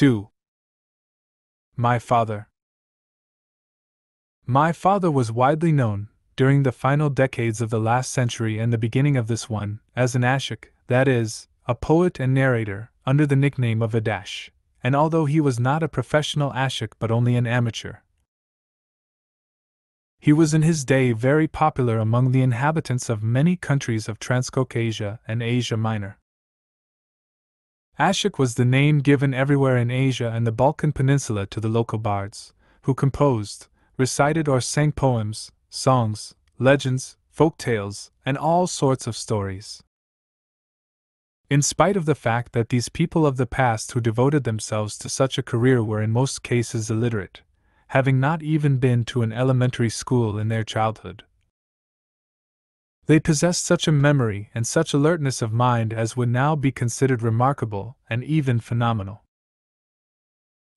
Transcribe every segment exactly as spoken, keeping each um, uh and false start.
two. My father. My father was widely known, during the final decades of the last century and the beginning of this one, as an Ashik, that is, a poet and narrator, under the nickname of Adash, and although he was not a professional Ashik but only an amateur. He was in his day very popular among the inhabitants of many countries of Transcaucasia and Asia Minor. Ashik was the name given everywhere in Asia and the Balkan Peninsula to the local bards, who composed, recited or sang poems, songs, legends, folk tales, and all sorts of stories. In spite of the fact that these people of the past who devoted themselves to such a career were in most cases illiterate, having not even been to an elementary school in their childhood, they possessed such a memory and such alertness of mind as would now be considered remarkable and even phenomenal.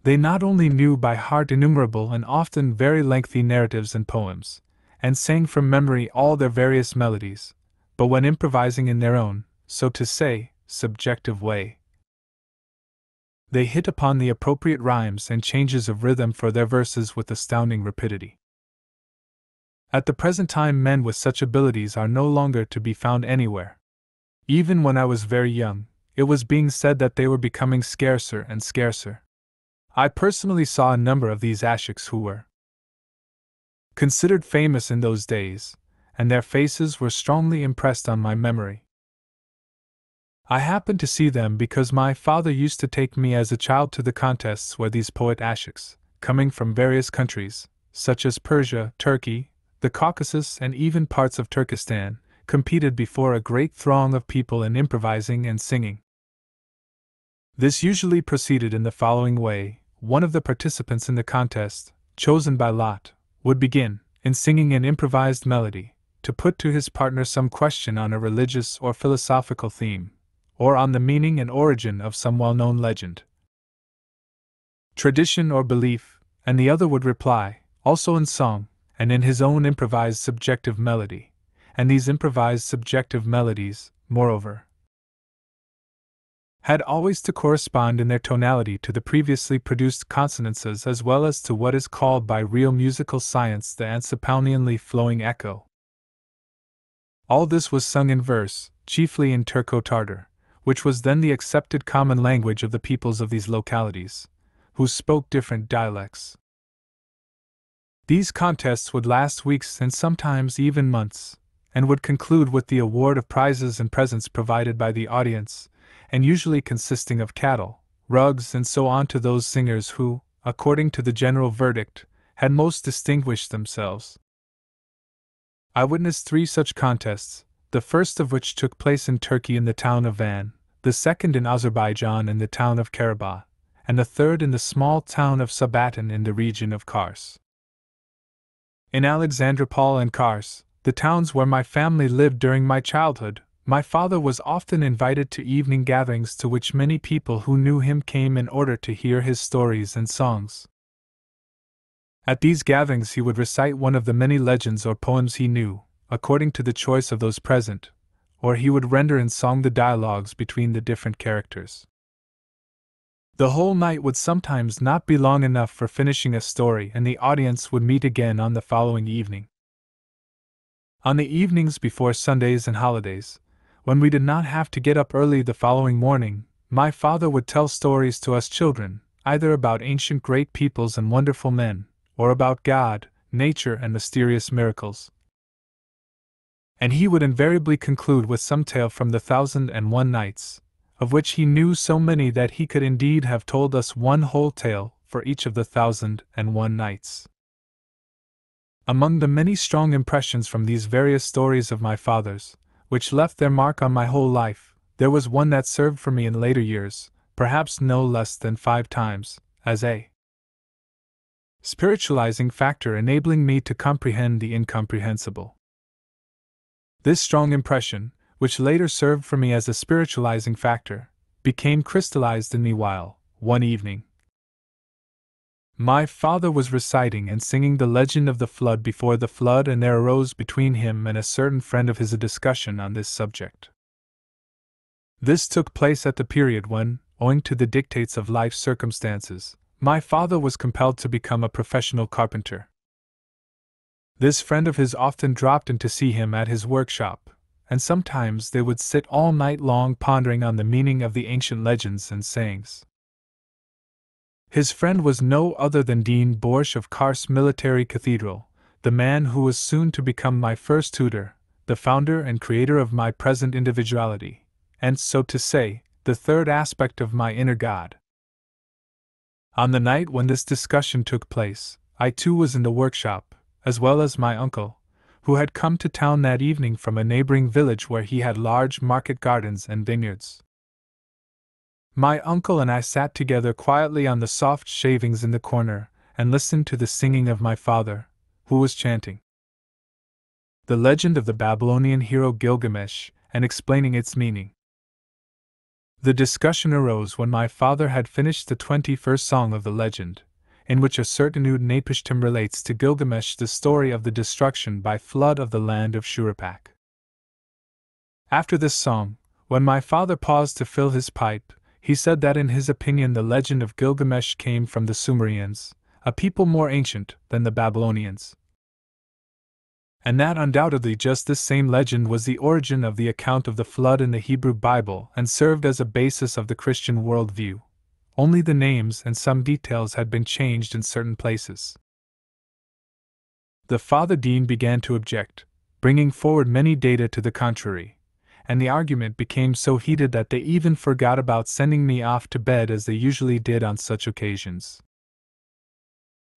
They not only knew by heart innumerable and often very lengthy narratives and poems, and sang from memory all their various melodies, but when improvising in their own, so to say, subjective way, they hit upon the appropriate rhymes and changes of rhythm for their verses with astounding rapidity. At the present time, men with such abilities are no longer to be found anywhere. Even when I was very young, it was being said that they were becoming scarcer and scarcer. I personally saw a number of these Ashiks who were considered famous in those days, and their faces were strongly impressed on my memory. I happened to see them because my father used to take me as a child to the contests where these poet Ashiks, coming from various countries, such as Persia, Turkey, the Caucasus and even parts of Turkestan, competed before a great throng of people in improvising and singing. This usually proceeded in the following way: one of the participants in the contest, chosen by lot, would begin, in singing an improvised melody, to put to his partner some question on a religious or philosophical theme, or on the meaning and origin of some well-known legend, tradition or belief, and the other would reply, also in song, and in his own improvised subjective melody, and these improvised subjective melodies, moreover, had always to correspond in their tonality to the previously produced consonances as well as to what is called by real musical science the Ansiponianly flowing echo. All this was sung in verse, chiefly in Turco-Tartar, which was then the accepted common language of the peoples of these localities, who spoke different dialects. These contests would last weeks and sometimes even months, and would conclude with the award of prizes and presents provided by the audience, and usually consisting of cattle, rugs and so on to those singers who, according to the general verdict, had most distinguished themselves. I witnessed three such contests, the first of which took place in Turkey in the town of Van, the second in Azerbaijan in the town of Karabakh, and the third in the small town of Sabaton in the region of Kars. In Alexandropol and Kars, the towns where my family lived during my childhood, my father was often invited to evening gatherings to which many people who knew him came in order to hear his stories and songs. At these gatherings he would recite one of the many legends or poems he knew, according to the choice of those present, or he would render in song the dialogues between the different characters. The whole night would sometimes not be long enough for finishing a story, and the audience would meet again on the following evening. On the evenings before Sundays and holidays, when we did not have to get up early the following morning, my father would tell stories to us children, either about ancient great peoples and wonderful men, or about God, nature and mysterious miracles. And he would invariably conclude with some tale from the Thousand and One Nights, of which he knew so many that he could indeed have told us one whole tale for each of the Thousand and One Nights. Among the many strong impressions from these various stories of my father's, which left their mark on my whole life, there was one that served for me in later years, perhaps no less than five times, as a spiritualizing factor enabling me to comprehend the incomprehensible. This strong impression, which later served for me as a spiritualizing factor, became crystallized in me while, one evening, my father was reciting and singing the legend of the flood before the flood, and there arose between him and a certain friend of his a discussion on this subject. This took place at the period when, owing to the dictates of life circumstances, my father was compelled to become a professional carpenter. This friend of his often dropped in to see him at his workshop, and sometimes they would sit all night long pondering on the meaning of the ancient legends and sayings. His friend was no other than Aydin Borsh of Kars Military Cathedral, the man who was soon to become my first tutor, the founder and creator of my present individuality, and, so to say, the third aspect of my inner God. On the night when this discussion took place, I too was in the workshop, as well as my uncle, who had come to town that evening from a neighboring village where he had large market gardens and vineyards. My uncle and I sat together quietly on the soft shavings in the corner, and listened to the singing of my father, who was chanting the legend of the Babylonian hero Gilgamesh, and explaining its meaning. The discussion arose when my father had finished the twenty-first song of the legend, in which a certain Utnapishtim relates to Gilgamesh the story of the destruction by flood of the land of Shuruppak. After this song, when my father paused to fill his pipe, he said that in his opinion the legend of Gilgamesh came from the Sumerians, a people more ancient than the Babylonians, and that undoubtedly just this same legend was the origin of the account of the flood in the Hebrew Bible and served as a basis of the Christian worldview. Only the names and some details had been changed in certain places. The father dean began to object, bringing forward many data to the contrary, and the argument became so heated that they even forgot about sending me off to bed as they usually did on such occasions.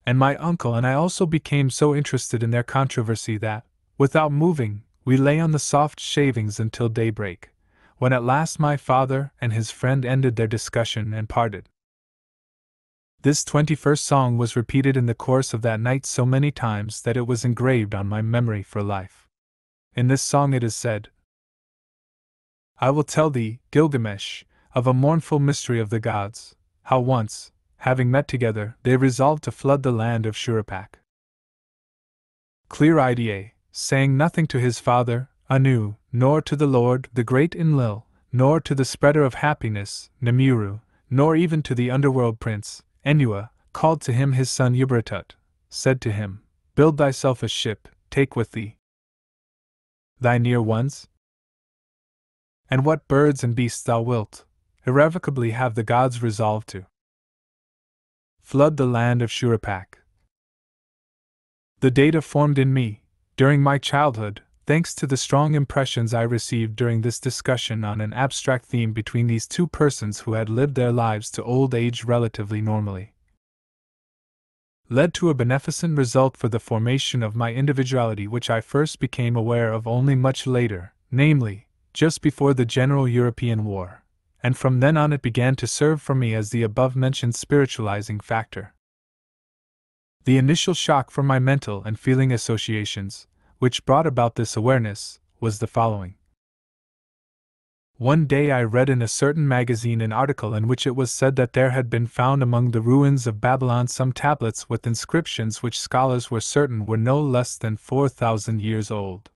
And my uncle and I also became so interested in their controversy that, without moving, we lay on the soft shavings until daybreak, when at last my father and his friend ended their discussion and parted. This twenty-first song was repeated in the course of that night so many times that it was engraved on my memory for life. In this song it is said, "I will tell thee, Gilgamesh, of a mournful mystery of the gods, how once, having met together, they resolved to flood the land of Shuruppak." Clear-eyed Ida, saying nothing to his father, Anu, nor to the Lord, the great Enlil, nor to the spreader of happiness, Namiru, nor even to the underworld prince, Enua, called to him his son Ubartutu, said to him, "Build thyself a ship, take with thee thy near ones, and what birds and beasts thou wilt." Irrevocably have the gods resolved to flood the land of Shuruppak. The data formed in me, during my childhood, thanks to the strong impressions I received during this discussion on an abstract theme between these two persons who had lived their lives to old age relatively normally, led to a beneficent result for the formation of my individuality, which I first became aware of only much later, namely, just before the General European War. And from then on it began to serve for me as the above-mentioned spiritualizing factor. The initial shock for my mental and feeling associations, which brought about this awareness, was the following. One day I read in a certain magazine an article in which it was said that there had been found among the ruins of Babylon some tablets with inscriptions which scholars were certain were no less than four thousand years old.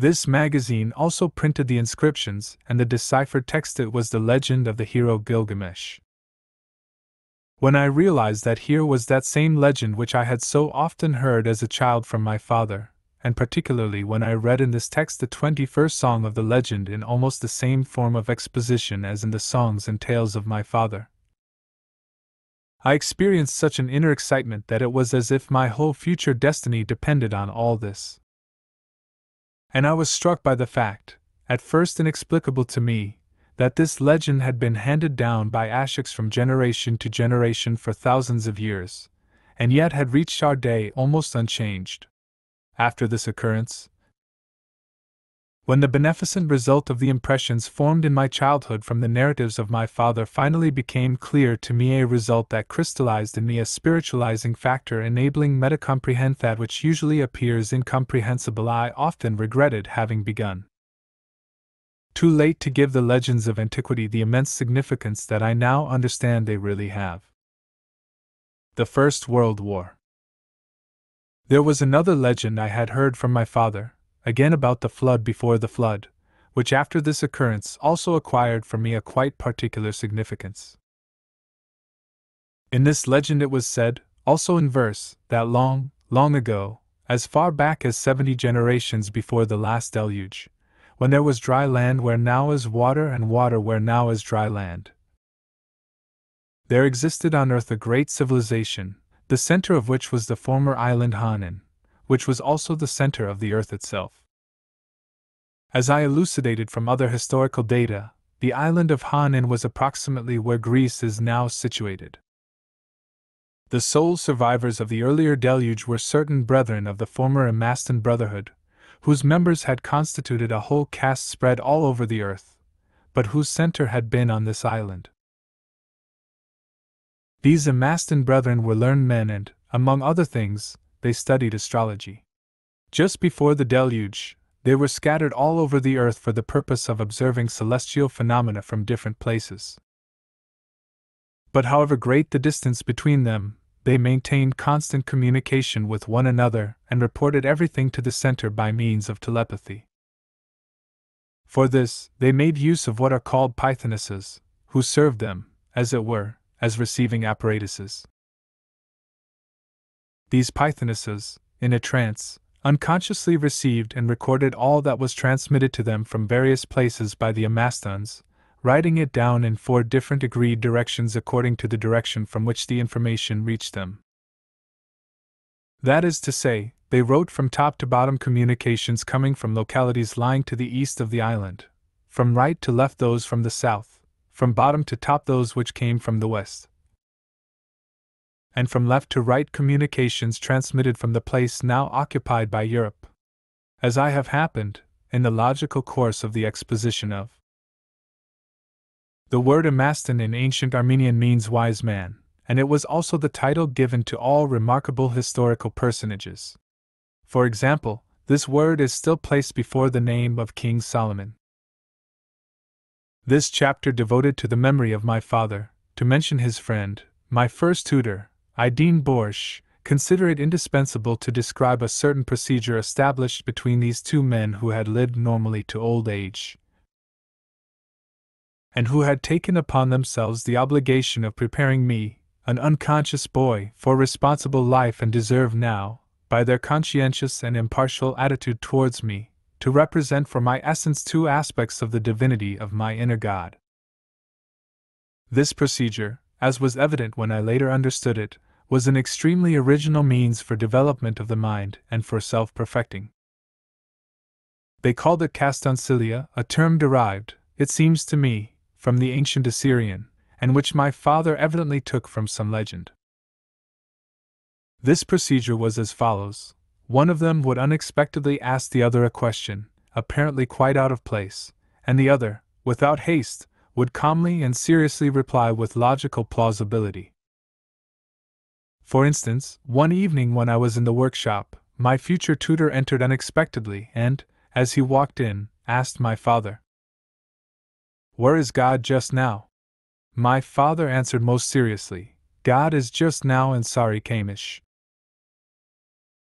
This magazine also printed the inscriptions, and the deciphered text it was the legend of the hero Gilgamesh. When I realized that here was that same legend which I had so often heard as a child from my father, and particularly when I read in this text the twenty-first song of the legend in almost the same form of exposition as in the songs and tales of my father, I experienced such an inner excitement that it was as if my whole future destiny depended on all this. And I was struck by the fact, at first inexplicable to me, that this legend had been handed down by Ashiks from generation to generation for thousands of years, and yet had reached our day almost unchanged. After this occurrence, when the beneficent result of the impressions formed in my childhood from the narratives of my father finally became clear to me, a result that crystallized in me a spiritualizing factor enabling me to comprehend that which usually appears incomprehensible, I often regretted having begun too late to give the legends of antiquity the immense significance that I now understand they really have. The First World War. There was another legend I had heard from my father, again about the flood before the flood, which after this occurrence also acquired for me a quite particular significance. In this legend it was said, also in verse, that long, long ago, as far back as seventy generations before the last deluge, when there was dry land where now is water and water where now is dry land, there existed on earth a great civilization, the center of which was the former island Hanin, which was also the center of the earth itself. As I elucidated from other historical data, the island of Hanin was approximately where Greece is now situated. The sole survivors of the earlier deluge were certain brethren of the former Amastan brotherhood, whose members had constituted a whole caste spread all over the earth, but whose center had been on this island. These Amastan brethren were learned men and, among other things, they studied astrology. Just before the deluge, they were scattered all over the earth for the purpose of observing celestial phenomena from different places. But however great the distance between them, they maintained constant communication with one another and reported everything to the center by means of telepathy. For this, they made use of what are called pythonesses, who served them, as it were, as receiving apparatuses. These pythonesses, in a trance, unconsciously received and recorded all that was transmitted to them from various places by the Amastans, writing it down in four different agreed directions according to the direction from which the information reached them. That is to say, they wrote from top to bottom communications coming from localities lying to the east of the island, from right to left those from the south, from bottom to top those which came from the west, and from left to right communications transmitted from the place now occupied by Europe, as I have happened, in the logical course of the exposition of. The word Amastan in ancient Armenian means wise man, and it was also the title given to all remarkable historical personages. For example, this word is still placed before the name of King Solomon. This chapter devoted to the memory of my father, to mention his friend, my first tutor, Aydin Borsh, consider it indispensable to describe a certain procedure established between these two men who had lived normally to old age, and who had taken upon themselves the obligation of preparing me, an unconscious boy, for responsible life, and deserve now, by their conscientious and impartial attitude towards me, to represent for my essence two aspects of the divinity of my inner God. This procedure, as was evident when I later understood it, was an extremely original means for development of the mind and for self-perfecting. They called it kastancilia, a term derived, it seems to me, from the ancient Assyrian, and which my father evidently took from some legend. This procedure was as follows. One of them would unexpectedly ask the other a question, apparently quite out of place, and the other, without haste, would calmly and seriously reply with logical plausibility. For instance, one evening when I was in the workshop, my future tutor entered unexpectedly and, as he walked in, asked my father, "Where is God just now?" My father answered most seriously, "God is just now in Sarikamish."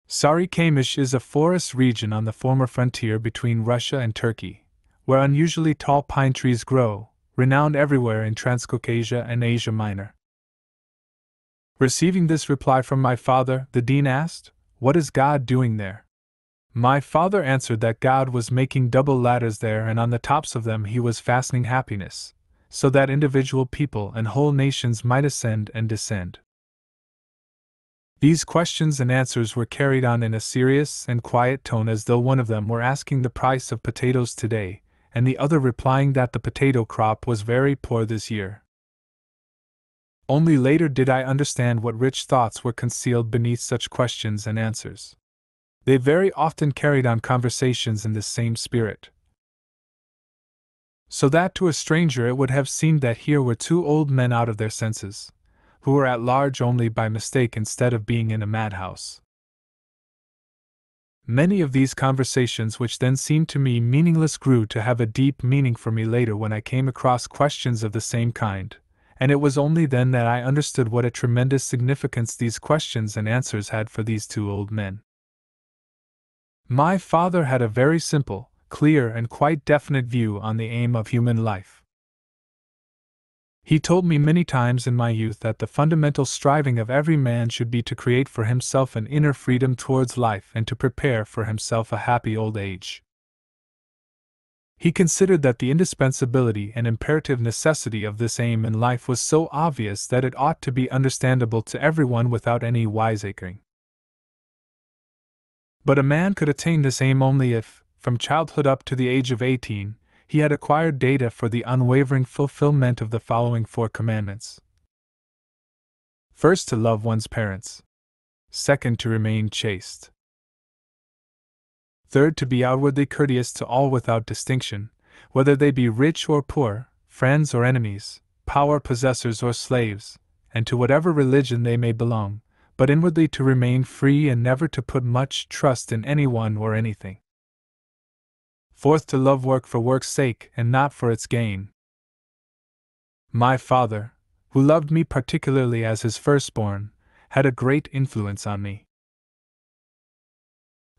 Sarikamish is a forest region on the former frontier between Russia and Turkey, where unusually tall pine trees grow, renowned everywhere in Transcaucasia and Asia Minor. Receiving this reply from my father, the dean asked, "What is God doing there?" My father answered that God was making double ladders there, and on the tops of them he was fastening happiness, so that individual people and whole nations might ascend and descend. These questions and answers were carried on in a serious and quiet tone, as though one of them were asking the price of potatoes today, and the other replying that the potato crop was very poor this year. Only later did I understand what rich thoughts were concealed beneath such questions and answers. They very often carried on conversations in this same spirit, so that to a stranger it would have seemed that here were two old men out of their senses, who were at large only by mistake instead of being in a madhouse. Many of these conversations, which then seemed to me meaningless, grew to have a deep meaning for me later when I came across questions of the same kind, and it was only then that I understood what a tremendous significance these questions and answers had for these two old men. My father had a very simple, clear and quite definite view on the aim of human life. He told me many times in my youth that the fundamental striving of every man should be to create for himself an inner freedom towards life and to prepare for himself a happy old age. He considered that the indispensability and imperative necessity of this aim in life was so obvious that it ought to be understandable to everyone without any wiseacring. But a man could attain this aim only if, from childhood up to the age of eighteen, he had acquired data for the unwavering fulfillment of the following four commandments. First, to love one's parents. Second, to remain chaste. Third, to be outwardly courteous to all without distinction, whether they be rich or poor, friends or enemies, power possessors or slaves, and to whatever religion they may belong, but inwardly to remain free and never to put much trust in anyone or anything. Fourth, to love work for work's sake and not for its gain. My father, who loved me particularly as his firstborn, had a great influence on me.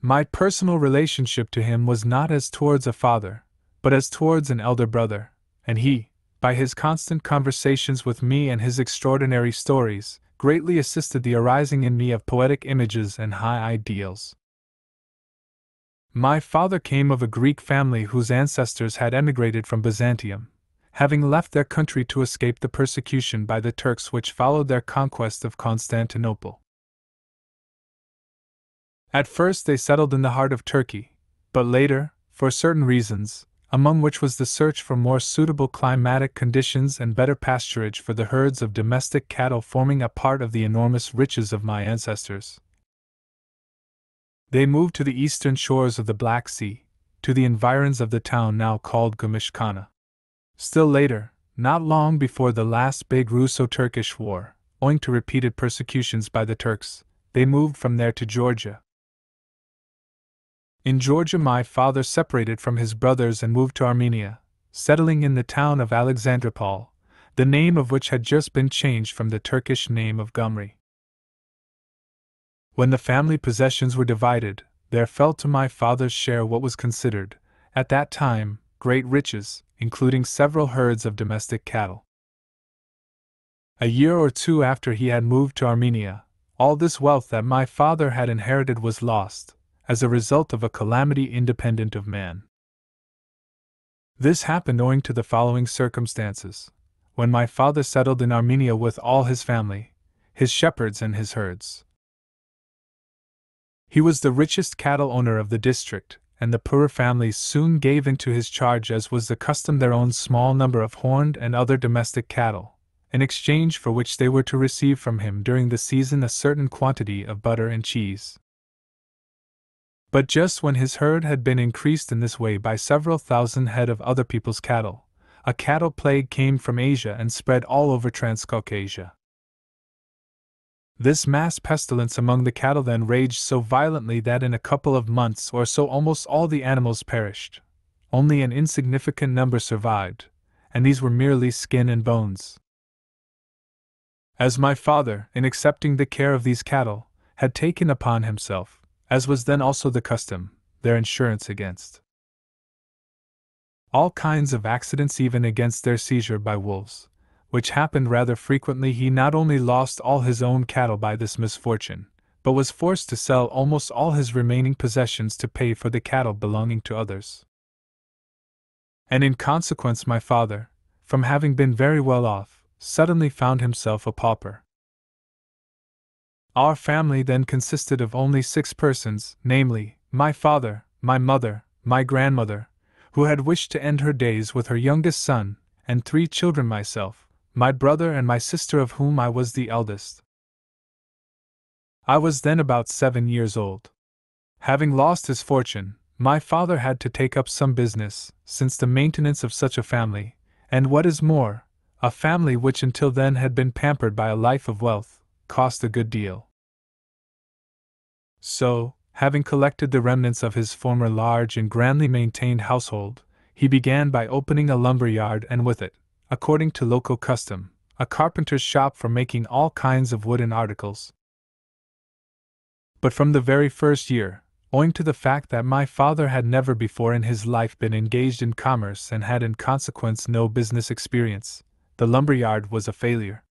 My personal relationship to him was not as towards a father, but as towards an elder brother, and he, by his constant conversations with me and his extraordinary stories, greatly assisted the arising in me of poetic images and high ideals. My father came of a Greek family whose ancestors had emigrated from Byzantium, having left their country to escape the persecution by the Turks which followed their conquest of Constantinople. At first they settled in the heart of Turkey, but later, for certain reasons, among which was the search for more suitable climatic conditions and better pasturage for the herds of domestic cattle forming a part of the enormous riches of my ancestors, they moved to the eastern shores of the Black Sea, to the environs of the town now called Gumishkhana. Still later, not long before the last big Russo-Turkish war, owing to repeated persecutions by the Turks, they moved from there to Georgia. In Georgia, my father separated from his brothers and moved to Armenia, settling in the town of Alexandropol, the name of which had just been changed from the Turkish name of Gumri. When the family possessions were divided, there fell to my father's share what was considered, at that time, great riches, including several herds of domestic cattle. A year or two after he had moved to Armenia, all this wealth that my father had inherited was lost, as a result of a calamity independent of man. This happened owing to the following circumstances. When my father settled in Armenia with all his family, his shepherds and his herds, he was the richest cattle owner of the district, and the poorer families soon gave into his charge, as was the custom, their own small number of horned and other domestic cattle, in exchange for which they were to receive from him during the season a certain quantity of butter and cheese. But just when his herd had been increased in this way by several thousand head of other people's cattle, a cattle plague came from Asia and spread all over Transcaucasia. This mass pestilence among the cattle then raged so violently that in a couple of months or so almost all the animals perished. Only an insignificant number survived, and these were merely skin and bones. As my father, in accepting the care of these cattle, had taken upon himself, as was then also the custom, their insurance against all kinds of accidents, even against their seizure by wolves, which happened rather frequently, he not only lost all his own cattle by this misfortune, but was forced to sell almost all his remaining possessions to pay for the cattle belonging to others. And in consequence, my father, from having been very well off, suddenly found himself a pauper. Our family then consisted of only six persons, namely, my father, my mother, my grandmother, who had wished to end her days with her youngest son, and three children, myself, my brother and my sister, of whom I was the eldest. I was then about seven years old. Having lost his fortune, my father had to take up some business, since the maintenance of such a family, and what is more, a family which until then had been pampered by a life of wealth, cost a good deal. So, having collected the remnants of his former large and grandly maintained household, he began by opening a lumber yard, and with it, according to local custom, a carpenter's shop for making all kinds of wooden articles. But from the very first year, owing to the fact that my father had never before in his life been engaged in commerce and had in consequence no business experience. The lumberyard was a failure.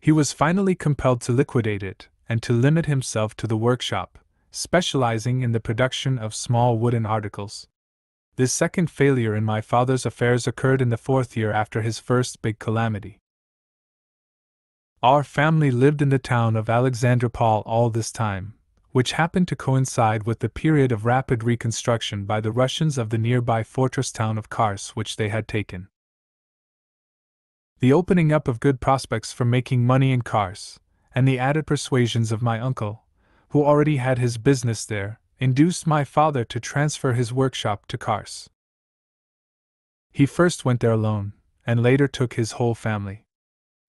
He was finally compelled to liquidate it, and to limit himself to the workshop, specializing in the production of small wooden articles. This second failure in my father's affairs occurred in the fourth year after his first big calamity. Our family lived in the town of Alexandropol all this time, which happened to coincide with the period of rapid reconstruction by the Russians of the nearby fortress town of Kars, which they had taken. The opening up of good prospects for making money in Kars, and the added persuasions of my uncle, who already had his business there, induced my father to transfer his workshop to Kars. He first went there alone, and later took his whole family.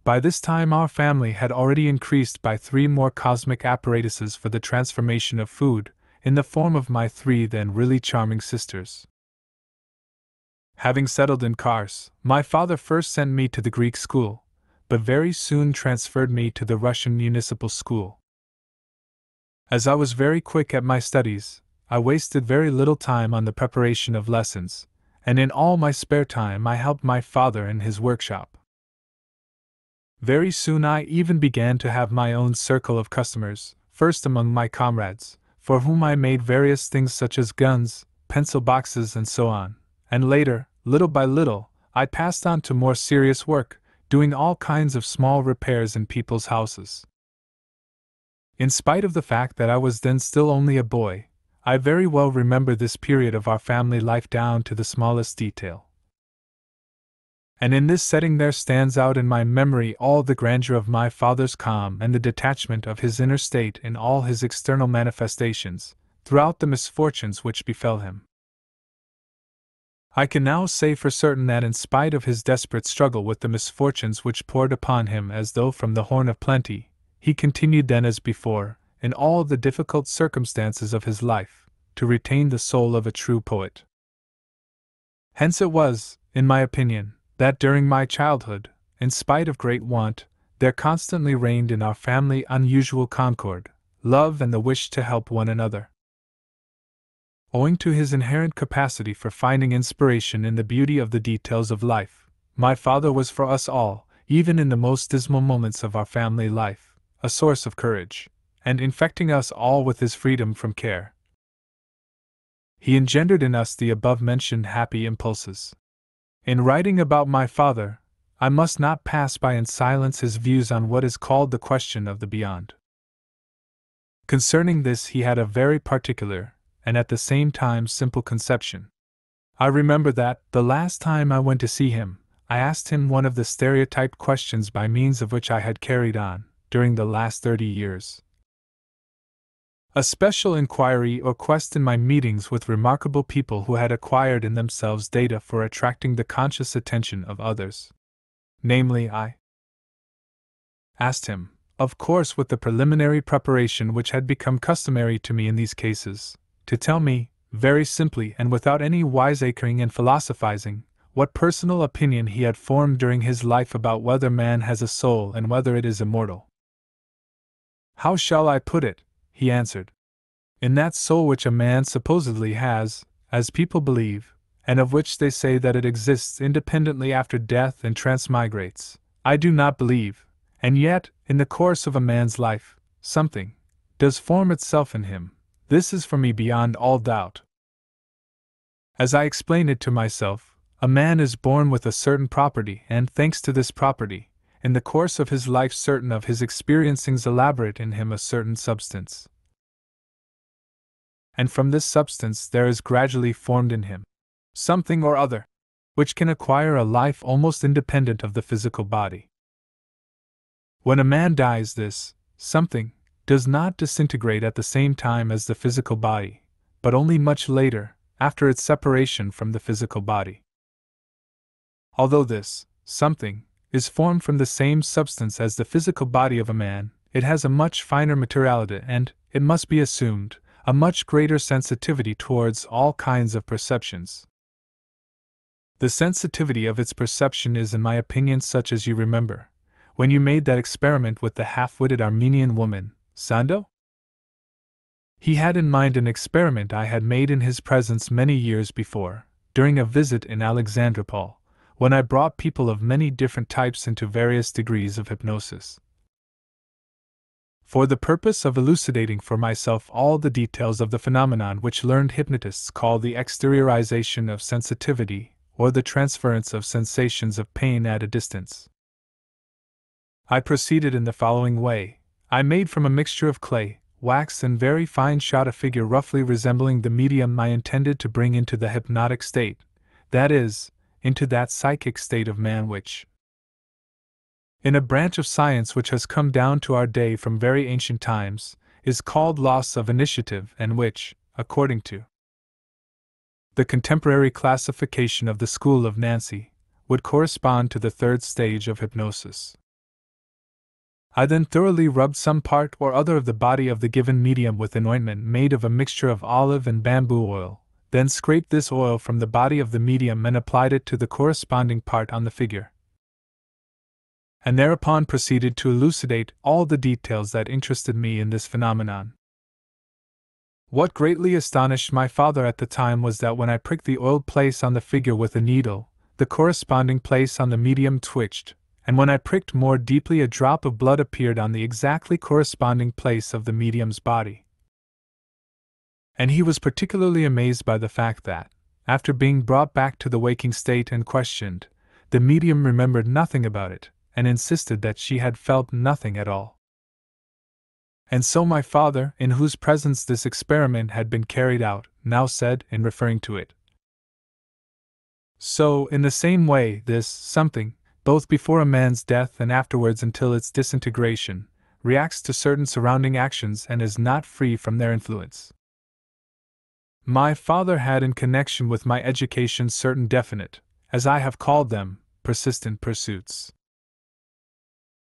By this time our family had already increased by three more cosmic apparatuses for the transformation of food, in the form of my three then really charming sisters. Having settled in Kars, my father first sent me to the Greek school, but very soon transferred me to the Russian municipal school. As I was very quick at my studies, I wasted very little time on the preparation of lessons, and in all my spare time I helped my father in his workshop. Very soon I even began to have my own circle of customers, first among my comrades, for whom I made various things such as guns, pencil boxes and so on, and later, little by little, I passed on to more serious work, doing all kinds of small repairs in people's houses. In spite of the fact that I was then still only a boy, I very well remember this period of our family life down to the smallest detail. And in this setting there stands out in my memory all the grandeur of my father's calm and the detachment of his inner state in all his external manifestations, throughout the misfortunes which befell him. I can now say for certain that in spite of his desperate struggle with the misfortunes which poured upon him as though from the horn of plenty, he continued then as before, in all the difficult circumstances of his life, to retain the soul of a true poet. Hence it was, in my opinion, that during my childhood, in spite of great want, there constantly reigned in our family unusual concord, love and the wish to help one another. Owing to his inherent capacity for finding inspiration in the beauty of the details of life, my father was for us all, even in the most dismal moments of our family life, a source of courage, and infecting us all with his freedom from care. He engendered in us the above-mentioned happy impulses. In writing about my father, I must not pass by in silence his views on what is called the question of the beyond. Concerning this he had a very particular, and at the same time simple conception. I remember that, the last time I went to see him, I asked him one of the stereotyped questions by means of which I had carried on, during the last thirty years. A special inquiry or quest in my meetings with remarkable people who had acquired in themselves data for attracting the conscious attention of others. Namely, I asked him, of course with the preliminary preparation which had become customary to me in these cases, to tell me, very simply and without any wiseacring and philosophizing, what personal opinion he had formed during his life about whether man has a soul and whether it is immortal. How shall I put it? He answered. In that soul which a man supposedly has, as people believe, and of which they say that it exists independently after death and transmigrates, I do not believe, and yet, in the course of a man's life, something does form itself in him. This is for me beyond all doubt. As I explain it to myself, a man is born with a certain property, and thanks to this property, in the course of his life certain of his experiencings elaborate in him a certain substance. And from this substance there is gradually formed in him something or other, which can acquire a life almost independent of the physical body. When a man dies this, something, does not disintegrate at the same time as the physical body, but only much later, after its separation from the physical body. Although this, something, is formed from the same substance as the physical body of a man, it has a much finer materiality and, it must be assumed, a much greater sensitivity towards all kinds of perceptions. The sensitivity of its perception is, in my opinion, such as you remember, when you made that experiment with the half-witted Armenian woman, Sando? He had in mind an experiment I had made in his presence many years before, during a visit in Alexandropol, when I brought people of many different types into various degrees of hypnosis, for the purpose of elucidating for myself all the details of the phenomenon which learned hypnotists call the exteriorization of sensitivity, or the transference of sensations of pain at a distance. I proceeded in the following way. I made from a mixture of clay, wax and very fine shot a figure roughly resembling the medium I intended to bring into the hypnotic state, that is, into that psychic state of man which, in a branch of science which has come down to our day from very ancient times, is called loss of initiative and which, according to the contemporary classification of the school of Nancy, would correspond to the third stage of hypnosis. I then thoroughly rubbed some part or other of the body of the given medium with an ointment made of a mixture of olive and bamboo oil, then scraped this oil from the body of the medium and applied it to the corresponding part on the figure, and thereupon proceeded to elucidate all the details that interested me in this phenomenon. What greatly astonished my father at the time was that when I pricked the oiled place on the figure with a needle, the corresponding place on the medium twitched, and when I pricked more deeply a drop of blood appeared on the exactly corresponding place of the medium's body. And he was particularly amazed by the fact that, after being brought back to the waking state and questioned, the medium remembered nothing about it, and insisted that she had felt nothing at all. And so my father, in whose presence this experiment had been carried out, now said, in referring to it, "So, in the same way, this something, both before a man's death and afterwards until its disintegration, reacts to certain surrounding actions and is not free from their influence." My father had in connection with my education certain definite, as I have called them, persistent pursuits.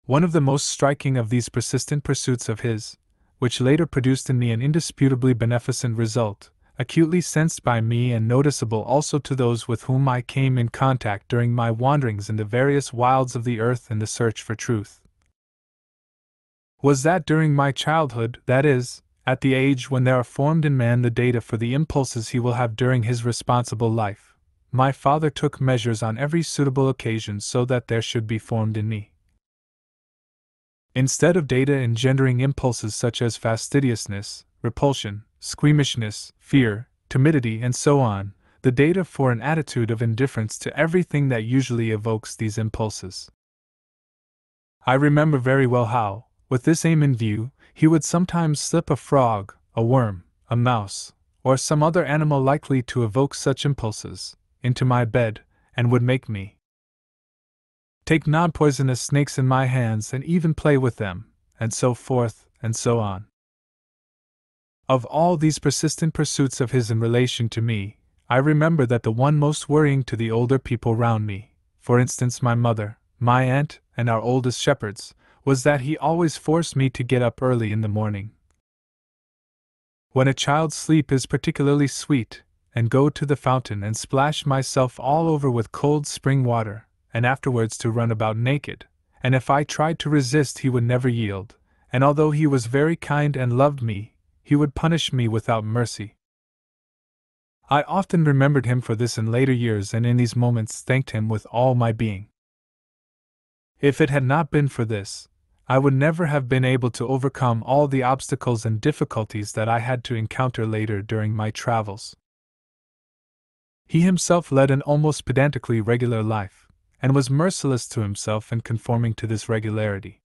One of the most striking of these persistent pursuits of his, which later produced in me an indisputably beneficent result, acutely sensed by me and noticeable also to those with whom I came in contact during my wanderings in the various wilds of the earth in the search for truth, was that during my childhood, that is, at the age when there are formed in man the data for the impulses he will have during his responsible life, my father took measures on every suitable occasion so that there should be formed in me, instead of data engendering impulses such as fastidiousness, repulsion, squeamishness, fear, timidity, and so on, the data for an attitude of indifference to everything that usually evokes these impulses. I remember very well how, with this aim in view, he would sometimes slip a frog, a worm, a mouse, or some other animal likely to evoke such impulses, into my bed, and would make me take non-poisonous snakes in my hands and even play with them, and so forth, and so on. Of all these persistent pursuits of his in relation to me, I remember that the one most worrying to the older people round me, for instance my mother, my aunt, and our oldest shepherds, was that he always forced me to get up early in the morning, when a child's sleep is particularly sweet, and go to the fountain and splash myself all over with cold spring water, and afterwards to run about naked, and if I tried to resist he would never yield, and although he was very kind and loved me, he would punish me without mercy. I often remembered him for this in later years and in these moments thanked him with all my being. If it had not been for this, I would never have been able to overcome all the obstacles and difficulties that I had to encounter later during my travels. He himself led an almost pedantically regular life, and was merciless to himself in conforming to this regularity.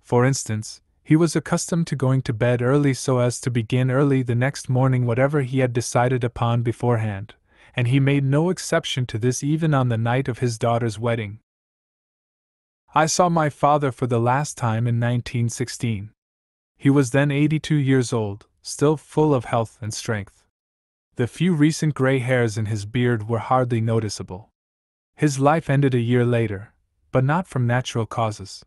For instance, he was accustomed to going to bed early so as to begin early the next morning whatever he had decided upon beforehand, and he made no exception to this even on the night of his daughter's wedding. I saw my father for the last time in nineteen sixteen. He was then eighty-two years old, still full of health and strength. The few recent gray hairs in his beard were hardly noticeable. His life ended a year later, but not from natural causes.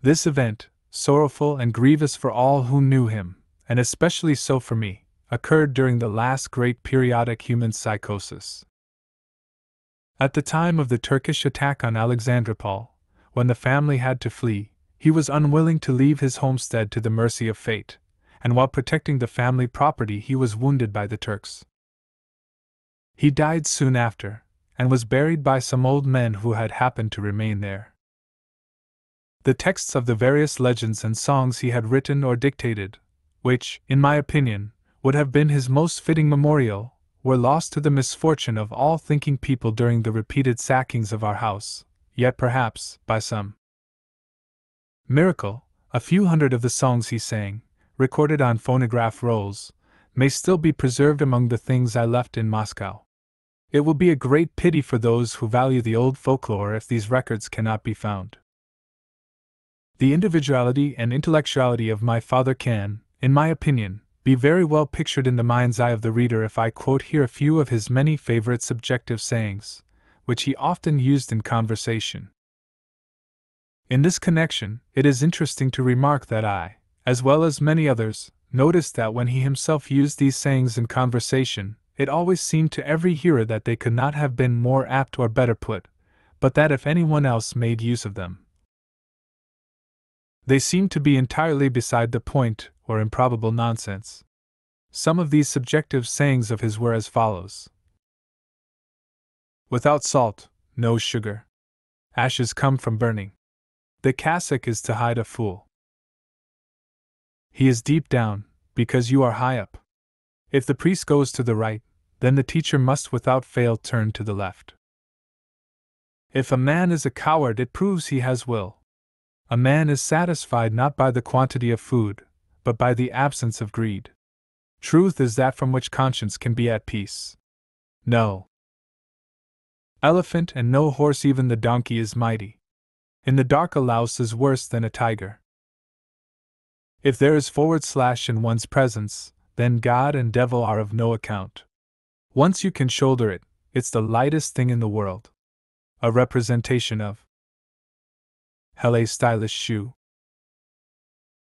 This event, sorrowful and grievous for all who knew him, and especially so for me, occurred during the last great periodic human psychosis, at the time of the Turkish attack on Alexandropol, when the family had to flee. He was unwilling to leave his homestead to the mercy of fate, and while protecting the family property he was wounded by the Turks. He died soon after, and was buried by some old men who had happened to remain there. The texts of the various legends and songs he had written or dictated, which, in my opinion, would have been his most fitting memorial, were lost to the misfortune of all thinking people during the repeated sackings of our house, yet perhaps, by some miracle, a few hundred of the songs he sang, recorded on phonograph rolls, may still be preserved among the things I left in Moscow. It will be a great pity for those who value the old folklore if these records cannot be found. The individuality and intellectuality of my father can, in my opinion, be very well pictured in the mind's eye of the reader if I quote here a few of his many favorite subjective sayings, which he often used in conversation. In this connection, it is interesting to remark that I, as well as many others, noticed that when he himself used these sayings in conversation, it always seemed to every hearer that they could not have been more apt or better put, but that if anyone else made use of them, they seemed to be entirely beside the point or improbable nonsense. Some of these subjective sayings of his were as follows: without salt, no sugar. Ashes come from burning. The cassock is to hide a fool. He is deep down, because you are high up. If the priest goes to the right, then the teacher must without fail turn to the left. If a man is a coward, it proves he has will. A man is satisfied not by the quantity of food, but by the absence of greed. Truth is that from which conscience can be at peace. No elephant and no horse, even the donkey is mighty. In the dark a louse is worse than a tiger. If there is forward slash in one's presence, then God and devil are of no account. Once you can shoulder it, it's the lightest thing in the world. A representation of hell, a stylish shoe.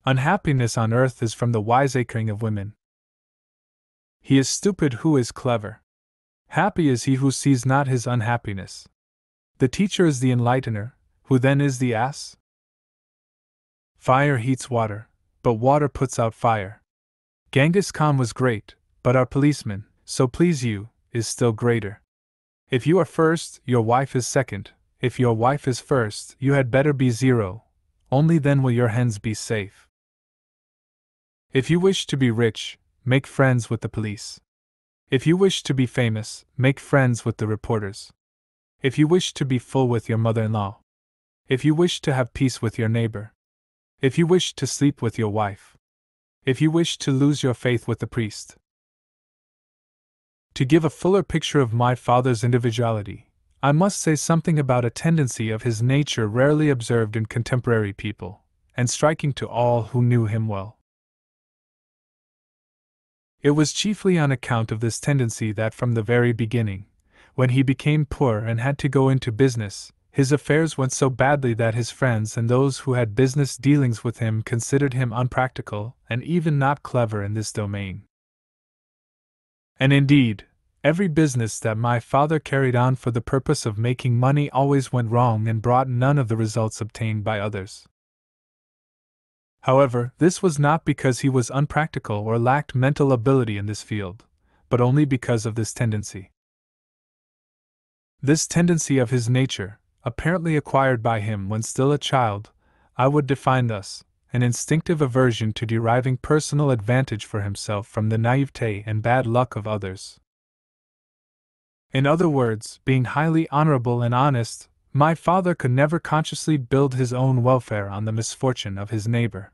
Unhappiness on earth is from the wiseacring of women. He is stupid who is clever. Happy is he who sees not his unhappiness. The teacher is the enlightener, who then is the ass? Fire heats water, but water puts out fire. Genghis Khan was great, but our policeman, so please you, is still greater. If you are first, your wife is second. If your wife is first, you had better be zero. Only then will your hens be safe. If you wish to be rich, make friends with the police. If you wish to be famous, make friends with the reporters. If you wish to be full with your mother-in-law. If you wish to have peace with your neighbor. If you wish to sleep with your wife. If you wish to lose your faith with the priest. To give a fuller picture of my father's individuality, I must say something about a tendency of his nature rarely observed in contemporary people, and striking to all who knew him well. It was chiefly on account of this tendency that from the very beginning, when he became poor and had to go into business, his affairs went so badly that his friends and those who had business dealings with him considered him unpractical and even not clever in this domain. And indeed, every business that my father carried on for the purpose of making money always went wrong and brought none of the results obtained by others. However, this was not because he was unpractical or lacked mental ability in this field, but only because of this tendency. This tendency of his nature, apparently acquired by him when still a child, I would define thus: an instinctive aversion to deriving personal advantage for himself from the naivete and bad luck of others. In other words, being highly honorable and honest, my father could never consciously build his own welfare on the misfortune of his neighbor.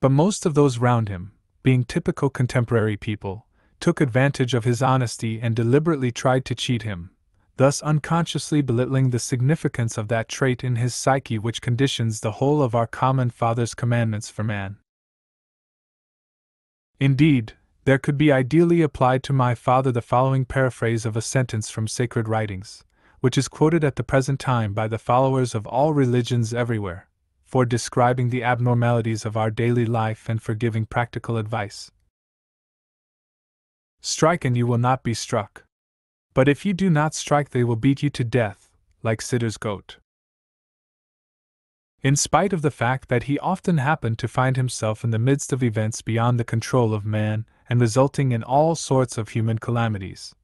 But most of those round him, being typical contemporary people, took advantage of his honesty and deliberately tried to cheat him, thus unconsciously belittling the significance of that trait in his psyche which conditions the whole of our common Father's commandments for man. Indeed, there could be ideally applied to my father the following paraphrase of a sentence from sacred writings, which is quoted at the present time by the followers of all religions everywhere, for describing the abnormalities of our daily life and for giving practical advice. Strike and you will not be struck. But if you do not strike, they will beat you to death, like Sitter's goat. in spite of the fact that he often happened to find himself in the midst of events beyond the control of man and resulting in all sorts of human calamities.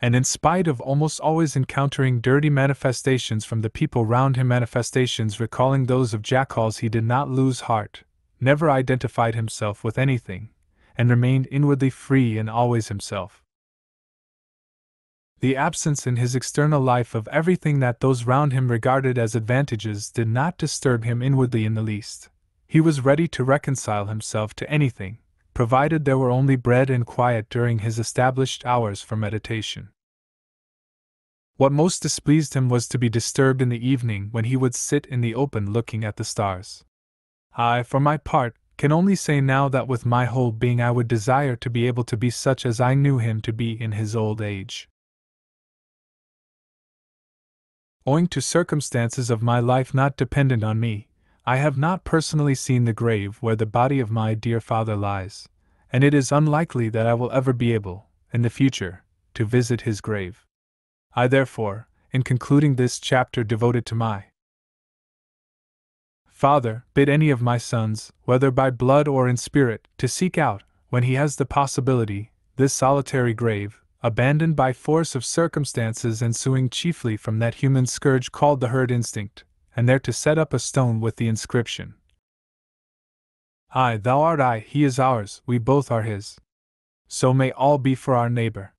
And in spite of almost always encountering dirty manifestations from the people round him, manifestations recalling those of jackals, he did not lose heart, never identified himself with anything, and remained inwardly free and always himself. The absence in his external life of everything that those round him regarded as advantages did not disturb him inwardly in the least. He was ready to reconcile himself to anything, provided there were only bread and quiet during his established hours for meditation. What most displeased him was to be disturbed in the evening when he would sit in the open looking at the stars. I, for my part, can only say now that with my whole being I would desire to be able to be such as I knew him to be in his old age. Owing to circumstances of my life not dependent on me, I have not personally seen the grave where the body of my dear father lies, and it is unlikely that I will ever be able, in the future, to visit his grave. I therefore, in concluding this chapter devoted to my father, bid any of my sons, whether by blood or in spirit, to seek out, when he has the possibility, this solitary grave, abandoned by force of circumstances ensuing chiefly from that human scourge called the herd instinct, and there to set up a stone with the inscription, I, thou art I, he is ours, we both are his. So may all be for our neighbor.